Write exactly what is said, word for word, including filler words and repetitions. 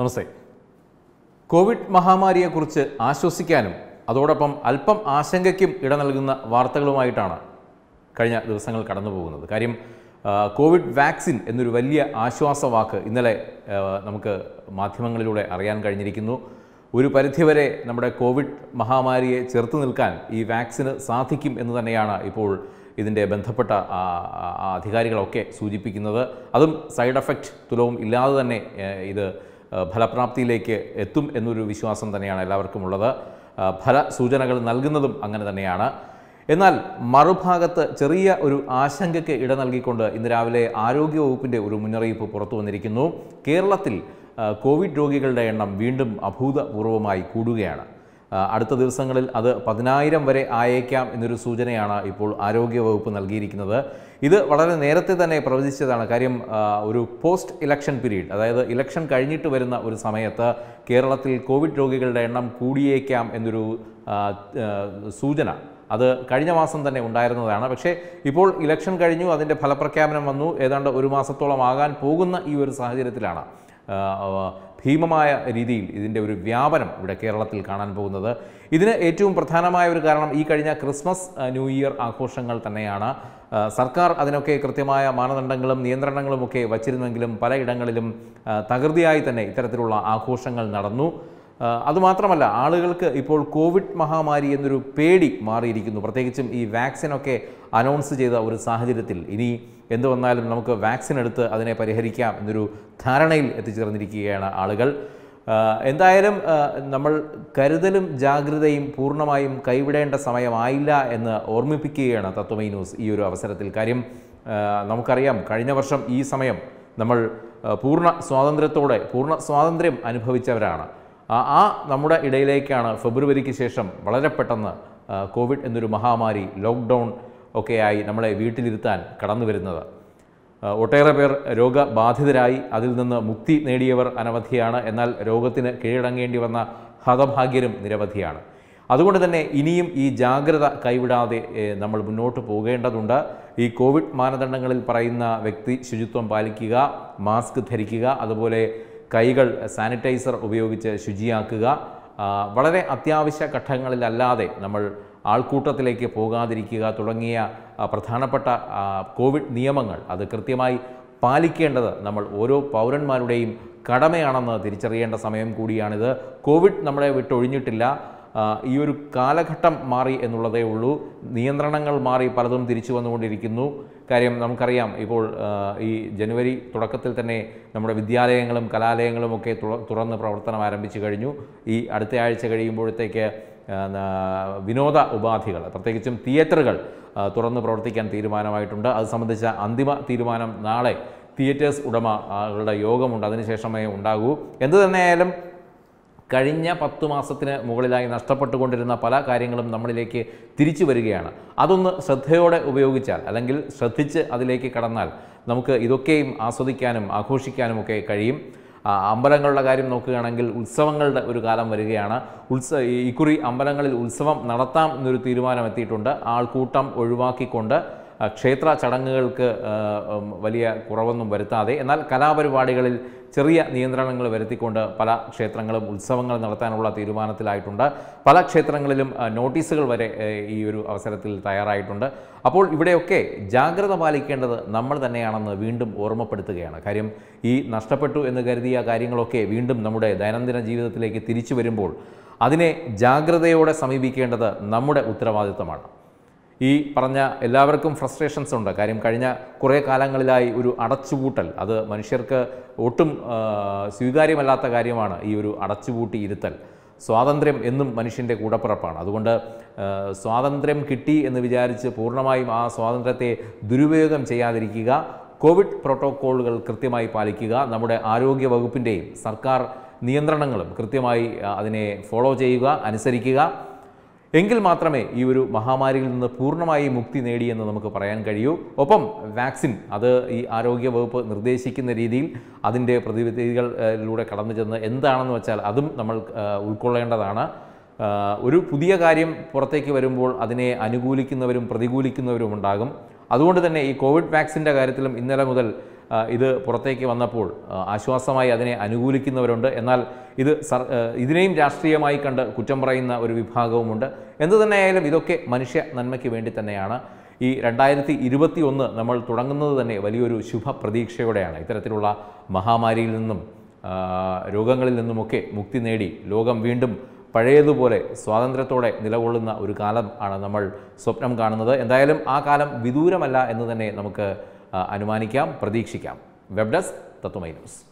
നമസ്തേ. Covid മഹാമാരിയെക്കുറിച്ച് ആശ്വസിക്കാനും അതോടൊപ്പം അല്പം ആശങ്കയ്ക്കും ഇട നൽകുന്ന വാർത്തകളുമായിട്ടാണ് കഴിഞ്ഞ ദിവസങ്ങൾ കടന്നു പോകുന്നത്. കാര്യം, കോവിഡ് വാക്സിൻ എന്നൊരു വലിയ ആശ്വാസവാക്ക് ഇന്നലെ നമുക്ക് മാധ്യമങ്ങളിലൂടെ അറിയാൻ കഴിഞ്ഞിരിക്കുന്നു. ഒരു പരിധിവരെ നമ്മുടെ കോവിഡ് മഹാമാരിയെ ചെറുത്തു നിൽക്കാൻ ഈ വാക്സിന് സാധിക്കും എന്ന് തന്നെയാണ് ഇപ്പോൾ ഇതിൻ്റെ ബന്ധപ്പെട്ട അധികാരികളൊക്കെ സൂചിപ്പിക്കുന്നത്. അതും സൈഡ് എഫക്റ്റ് തുലവും ഇല്ലാതെ തന്നെ ഇത് ഫലപ്രാപ്തിയിലേക്ക് എത്തും എന്നൊരു വിശ്വാസം തന്നെയാണ് എല്ലാവർക്കും ഉള്ളത്. ഫല സൂചനകൾ നൽകുന്നതും അങ്ങനെ തന്നെയാണ്. എന്നാൽ മറുഭാഗത്ത് ചെറിയ ഒരു ആശങ്കയ്ക്ക് ഇട നൽകിക്കൊണ്ട് ഇന്ന് രാവിലെ ആരോഗ്യവകുപ്പിൻ്റെ ഒരു മുന്നറിയിപ്പ് പുറത്തു വന്നിരിക്കുന്നു. കേരളത്തിൽ കോവിഡ് രോഗികളുടെ എണ്ണം വീണ്ടും അഭൂതപൂർവമായി കൂടുകയാണ്. അടുത്ത ദിവസങ്ങളിൽ അത് പതിനായിരം വരെ ആയേക്കാം എന്നൊരു സൂചനയാണ് ഇപ്പോൾ ആരോഗ്യവകുപ്പ് നൽകിയിരിക്കുന്നത്. ഇത് വളരെ നേരത്തെ തന്നെ പ്രവചിച്ചതാണ്. കാര്യം, ഒരു പോസ്റ്റ് ഇലക്ഷൻ പീരീഡ്, അതായത് ഇലക്ഷൻ കഴിഞ്ഞിട്ട് വരുന്ന ഒരു സമയത്ത് കേരളത്തിൽ കോവിഡ് രോഗികളുടെ എണ്ണം കൂടിയേക്കാം എന്നൊരു സൂചന അത് കഴിഞ്ഞ മാസം തന്നെ ഉണ്ടായിരുന്നതാണ്. പക്ഷേ ഇപ്പോൾ ഇലക്ഷൻ കഴിഞ്ഞു, അതിൻ്റെ ഫലപ്രഖ്യാപനം വന്നു. ഏതാണ്ട് ഒരു മാസത്തോളം ആകാൻ പോകുന്ന ഈ ഒരു സാഹചര്യത്തിലാണ് ഭീമമായ രീതിയിൽ ഇതിൻ്റെ ഒരു വ്യാപനം ഇവിടെ കേരളത്തിൽ കാണാൻ പോകുന്നത്. ഇതിന് ഏറ്റവും പ്രധാനമായ ഒരു കാരണം ഈ കഴിഞ്ഞ ക്രിസ്മസ് ന്യൂ ഇയർ ആഘോഷങ്ങൾ തന്നെയാണ്. സർക്കാർ അതിനൊക്കെ കൃത്യമായ മാനദണ്ഡങ്ങളും നിയന്ത്രണങ്ങളുമൊക്കെ വച്ചിരുന്നെങ്കിലും പലയിടങ്ങളിലും തകൃതിയായി തന്നെ ഇത്തരത്തിലുള്ള ആഘോഷങ്ങൾ നടന്നു. അതുമാത്രമല്ല, ആളുകൾക്ക് ഇപ്പോൾ കോവിഡ് മഹാമാരി എന്നൊരു പേടി മാറിയിരിക്കുന്നു. പ്രത്യേകിച്ചും ഈ വാക്സിനൊക്കെ അനൗൺസ് ചെയ്ത ഒരു സാഹചര്യത്തിൽ ഇനി എന്ത് വന്നാലും നമുക്ക് വാക്സിൻ എടുത്ത് അതിനെ പരിഹരിക്കാം എന്നൊരു ധാരണയിൽ എത്തിച്ചേർന്നിരിക്കുകയാണ് ആളുകൾ. എന്തായാലും നമ്മൾ കരുതലും ജാഗ്രതയും പൂർണ്ണമായും കൈവിടേണ്ട സമയമായില്ല എന്ന് ഓർമ്മിപ്പിക്കുകയാണ് തത്വമയി ന്യൂസ് ഈ ഒരു അവസരത്തിൽ. കാര്യം, നമുക്കറിയാം, കഴിഞ്ഞ വർഷം ഈ സമയം നമ്മൾ പൂർണ്ണ സ്വാതന്ത്ര്യത്തോടെ പൂർണ്ണ സ്വാതന്ത്ര്യം അനുഭവിച്ചവരാണ്. ആ നമ്മുടെ ഇടയിലേക്കാണ് ഫെബ്രുവരിക്ക് ശേഷം വളരെ പെട്ടെന്ന് കോവിഡ് എന്നൊരു മഹാമാരി, ലോക്ക്ഡൗൺ ഒക്കെയായി നമ്മളെ വീട്ടിലിരുത്താൻ കടന്നു വരുന്നത്. ഒട്ടേറെ പേർ രോഗബാധിതരായി, അതിൽ നിന്ന് മുക്തി നേടിയവർ അനവധിയാണ്. എന്നാൽ രോഗത്തിന് കീഴടങ്ങേണ്ടി വന്ന ഹതഭാഗ്യരും നിരവധിയാണ്. അതുകൊണ്ട് തന്നെ ഇനിയും ഈ ജാഗ്രത കൈവിടാതെ നമ്മൾ മുന്നോട്ട് പോകേണ്ടതുണ്ട്. ഈ കോവിഡ് മാനദണ്ഡങ്ങളിൽ പറയുന്ന വ്യക്തി ശുചിത്വം പാലിക്കുക, മാസ്ക് ധരിക്കുക, അതുപോലെ കൈകൾ സാനിറ്റൈസർ ഉപയോഗിച്ച് ശുചിയാക്കുക, വളരെ അത്യാവശ്യ ഘട്ടങ്ങളിലല്ലാതെ നമ്മൾ ആൾക്കൂട്ടത്തിലേക്ക് പോകാതിരിക്കുക തുടങ്ങിയ പ്രധാനപ്പെട്ട കോവിഡ് നിയമങ്ങൾ അത് കൃത്യമായി പാലിക്കേണ്ടത് നമ്മൾ ഓരോ പൗരന്മാരുടെയും കടമയാണെന്ന് തിരിച്ചറിയേണ്ട സമയം കൂടിയാണിത്. കോവിഡ് നമ്മളെ വിട്ടൊഴിഞ്ഞിട്ടില്ല. ഈ ഒരു കാലഘട്ടം മാറി എന്നുള്ളതേ ഉള്ളൂ. നിയന്ത്രണങ്ങൾ മാറി പലതും തിരിച്ചു വന്നുകൊണ്ടിരിക്കുന്നു. കാര്യം, നമുക്കറിയാം, ഇപ്പോൾ ഈ ജനുവരി തുടക്കത്തിൽ തന്നെ നമ്മുടെ വിദ്യാലയങ്ങളും കലാലയങ്ങളും ഒക്കെ തുറന്ന് പ്രവർത്തനം ആരംഭിച്ചു കഴിഞ്ഞു. ഈ അടുത്ത ആഴ്ച കഴിയുമ്പോഴത്തേക്ക് വിനോദ ഉപാധികൾ, പ്രത്യേകിച്ചും തിയേറ്ററുകൾ തുറന്ന് പ്രവർത്തിക്കാൻ തീരുമാനമായിട്ടുണ്ട്. അത് സംബന്ധിച്ച അന്തിമ തീരുമാനം നാളെ തിയേറ്റേഴ്സ് ഉടമകളുടെ യോഗമുണ്ട്, അതിനുശേഷമേ ഉണ്ടാകൂ. എന്തു തന്നെയായാലും കഴിഞ്ഞ പത്തു മാസത്തിന് മുകളിലായി നഷ്ടപ്പെട്ടുകൊണ്ടിരുന്ന പല കാര്യങ്ങളും നമ്മളിലേക്ക് തിരിച്ചു വരികയാണ്. അതൊന്ന് ശ്രദ്ധയോടെ ഉപയോഗിച്ചാൽ, അല്ലെങ്കിൽ ശ്രദ്ധിച്ച് അതിലേക്ക് കടന്നാൽ നമുക്ക് ഇതൊക്കെയും ആസ്വദിക്കാനും ആഘോഷിക്കാനും ഒക്കെ കഴിയും. അമ്പലങ്ങളുടെ കാര്യം നോക്കുകയാണെങ്കിൽ ഉത്സവങ്ങളുടെ ഒരു കാലം വരികയാണ്. ഉത്സവ ഇക്കുറി അമ്പലങ്ങളിൽ ഉത്സവം നടത്താം എന്നൊരു തീരുമാനം എത്തിയിട്ടുണ്ട്. ആൾക്കൂട്ടം ഒഴിവാക്കിക്കൊണ്ട് ക്ഷേത്ര ചടങ്ങുകൾക്ക് വലിയ കുറവൊന്നും വരുത്താതെ, എന്നാൽ കലാപരിപാടികളിൽ ചെറിയ നിയന്ത്രണങ്ങൾ വരുത്തിക്കൊണ്ട് പല ക്ഷേത്രങ്ങളും ഉത്സവങ്ങൾ നടത്താനുള്ള തീരുമാനത്തിലായിട്ടുണ്ട്. പല ക്ഷേത്രങ്ങളിലും നോട്ടീസുകൾ വരെ ഈ ഒരു അവസരത്തിൽ തയ്യാറായിട്ടുണ്ട്. അപ്പോൾ ഇവിടെയൊക്കെ ജാഗ്രത പാലിക്കേണ്ടത് നമ്മൾ തന്നെയാണെന്ന് വീണ്ടും ഓർമ്മപ്പെടുത്തുകയാണ്. കാര്യം, ഈ നഷ്ടപ്പെട്ടു എന്ന് കരുതിയ കാര്യങ്ങളൊക്കെ വീണ്ടും നമ്മുടെ ദൈനംദിന ജീവിതത്തിലേക്ക് തിരിച്ചു വരുമ്പോൾ അതിനെ ജാഗ്രതയോടെ സമീപിക്കേണ്ടത് നമ്മുടെ ഉത്തരവാദിത്തമാണ്. ഈ പറഞ്ഞ എല്ലാവർക്കും ഫ്രസ്ട്രേഷൻസ് ഉണ്ട്. കാര്യം, കഴിഞ്ഞ കുറേ കാലങ്ങളിലായി ഒരു അടച്ചുപൂട്ടൽ, അത് മനുഷ്യർക്ക് ഒട്ടും സ്വീകാര്യമല്ലാത്ത കാര്യമാണ്. ഈ ഒരു അടച്ചുപൂട്ടിയിരുത്തൽ സ്വാതന്ത്ര്യം എന്നും മനുഷ്യൻ്റെ കൂടപ്പിറപ്പാണ്. അതുകൊണ്ട് സ്വാതന്ത്ര്യം കിട്ടി എന്ന് വിചാരിച്ച് പൂർണ്ണമായും ആ സ്വാതന്ത്ര്യത്തെ ദുരുപയോഗം ചെയ്യാതിരിക്കുക. കോവിഡ് പ്രോട്ടോക്കോളുകൾ കൃത്യമായി പാലിക്കുക. നമ്മുടെ ആരോഗ്യ വകുപ്പിൻ്റെയും സർക്കാർ നിയന്ത്രണങ്ങളും കൃത്യമായി അതിനെ ഫോളോ ചെയ്യുക, അനുസരിക്കുക. എങ്കിൽ മാത്രമേ ഈ ഒരു മഹാമാരിയിൽ നിന്ന് പൂർണ്ണമായി മുക്തി നേടിയെന്ന് നമുക്ക് പറയാൻ കഴിയൂ. ഒപ്പം വാക്സിൻ, അത് ഈ ആരോഗ്യവകുപ്പ് നിർദ്ദേശിക്കുന്ന രീതിയിൽ അതിൻ്റെ പ്രതിവിധികളിലൂടെ കടന്നു ചെന്ന് എന്താണെന്ന് വെച്ചാൽ അതും നമ്മൾ ഉൾക്കൊള്ളേണ്ടതാണ്. ഒരു പുതിയ കാര്യം പുറത്തേക്ക് വരുമ്പോൾ അതിനെ അനുകൂലിക്കുന്നവരും പ്രതികൂലിക്കുന്നവരും ഉണ്ടാകും. അതുകൊണ്ട് തന്നെ ഈ കോവിഡ് വാക്സിൻ്റെ കാര്യത്തിലും ഇന്നലെ മുതൽ Either Porteke Vanapur, Ashwasama Adene, Anugulik in the Ronda, and I'll either Idrim Jastria Mike under Kuchambra in the Vipago Munda, and then I will okay, Manisha Nanmaki Venditanayana, E. Radiati Iribati on the Namal Turangano than a value Shubha Pradik Shevadana, Iteratula, Mahamari Lindum, Rogangal Lindum, Mukti Nedi, Logam Windum. Paredu Bore, Swadandra Tode, Nilavolana, Urikalam, Ananamal, Sopnam Ganada, and Dialam Akalam, Viduramala, and the name Namaka Anumanikam, Pradikshikam. Web desk, Tatwamayi News.